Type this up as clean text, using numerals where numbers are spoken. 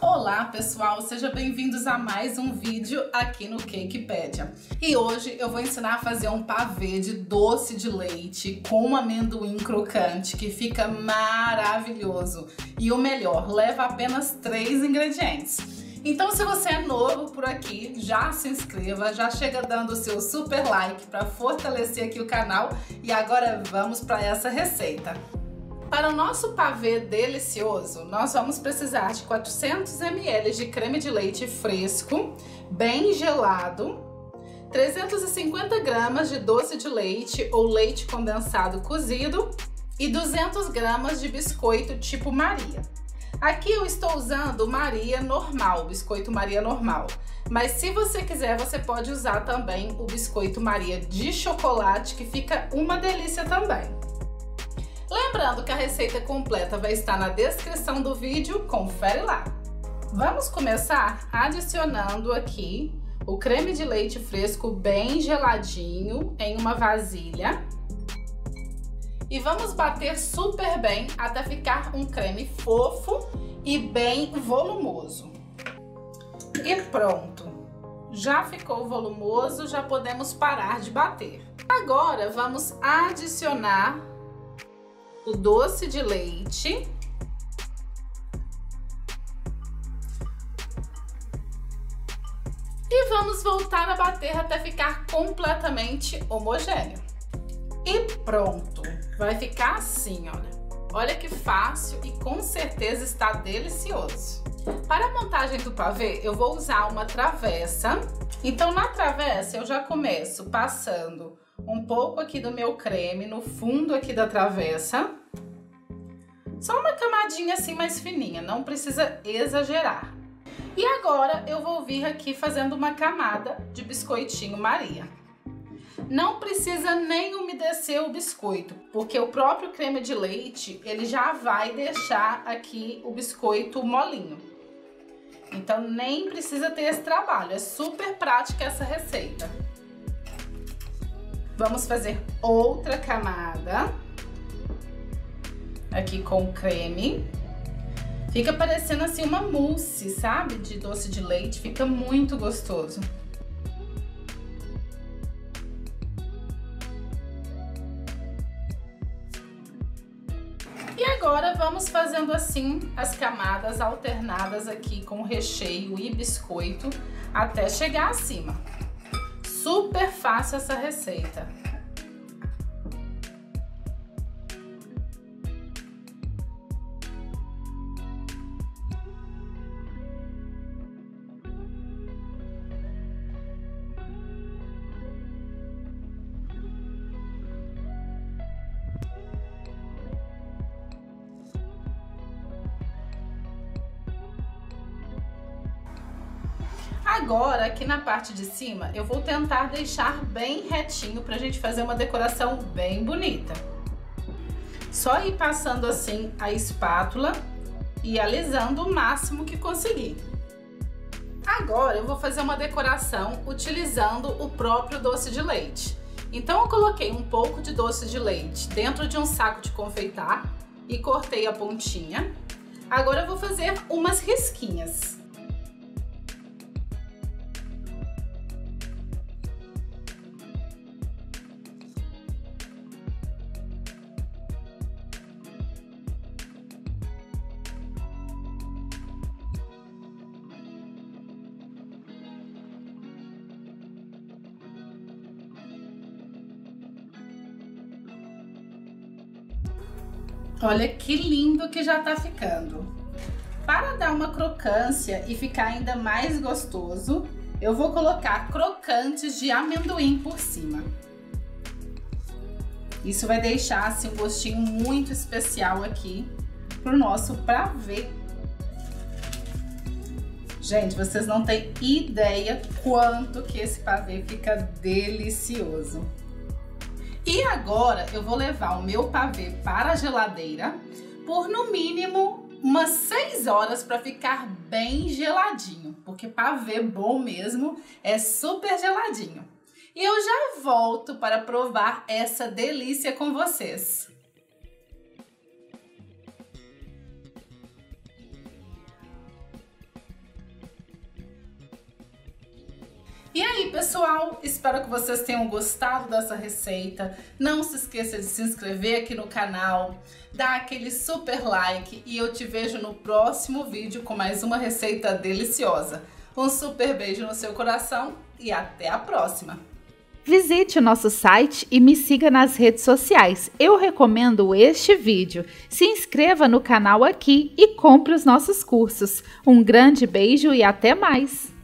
Olá pessoal, sejam bem-vindos a mais um vídeo aqui no Cakepedia. E hoje eu vou ensinar a fazer um pavê de doce de leite com amendoim crocante, que fica maravilhoso. E o melhor, leva apenas 3 ingredientes. Então, se você é novo por aqui, já se inscreva, já chega dando o seu super like para fortalecer aqui o canal. E agora vamos para essa receita. Para o nosso pavê delicioso, nós vamos precisar de 400 ml de creme de leite fresco, bem gelado, 350 gramas de doce de leite ou leite condensado cozido e 200 gramas de biscoito tipo Maria. Aqui eu estou usando Maria normal, biscoito Maria normal, mas se você quiser você pode usar também o biscoito Maria de chocolate, que fica uma delícia também. Lembrando que a receita completa vai estar na descrição do vídeo, confere lá. Vamos começar adicionando aqui o creme de leite fresco bem geladinho em uma vasilha. E vamos bater super bem até ficar um creme fofo e bem volumoso. E pronto! Já ficou volumoso, já podemos parar de bater. Agora vamos adicionar o doce de leite. E vamos voltar a bater até ficar completamente homogêneo. E pronto! Vai ficar assim, olha. Olha que fácil e com certeza está delicioso. Para a montagem do pavê, eu vou usar uma travessa. Então, na travessa, eu já começo passando um pouco aqui do meu creme no fundo aqui da travessa. Só uma camadinha assim mais fininha, não precisa exagerar. E agora, eu vou vir aqui fazendo uma camada de biscoitinho Maria. Não precisa nem umedecer o biscoito, porque o próprio creme de leite, ele já vai deixar aqui o biscoito molinho. Então nem precisa ter esse trabalho, é super prática essa receita. Vamos fazer outra camada, aqui com o creme. Fica parecendo assim uma mousse, sabe? De doce de leite, fica muito gostoso. E agora vamos fazendo assim as camadas alternadas aqui com recheio e biscoito até chegar acima. Super fácil essa receita. Agora, aqui na parte de cima, eu vou tentar deixar bem retinho pra gente fazer uma decoração bem bonita. Só ir passando assim a espátula e alisando o máximo que conseguir. Agora eu vou fazer uma decoração utilizando o próprio doce de leite. Então eu coloquei um pouco de doce de leite dentro de um saco de confeitar e cortei a pontinha. Agora eu vou fazer umas risquinhas. Olha que lindo que já tá ficando. Para dar uma crocância e ficar ainda mais gostoso, eu vou colocar crocantes de amendoim por cima. Isso vai deixar assim um gostinho muito especial aqui pro nosso pavê. Gente, vocês não têm ideia quanto que esse pavê fica delicioso. E agora eu vou levar o meu pavê para a geladeira por no mínimo umas 6 horas para ficar bem geladinho, porque pavê bom mesmo é super geladinho. E eu já volto para provar essa delícia com vocês. E aí, pessoal, espero que vocês tenham gostado dessa receita. Não se esqueça de se inscrever aqui no canal, dar aquele super like e eu te vejo no próximo vídeo com mais uma receita deliciosa. Um super beijo no seu coração e até a próxima! Visite o nosso site e me siga nas redes sociais. Eu recomendo este vídeo. Se inscreva no canal aqui e compre os nossos cursos. Um grande beijo e até mais!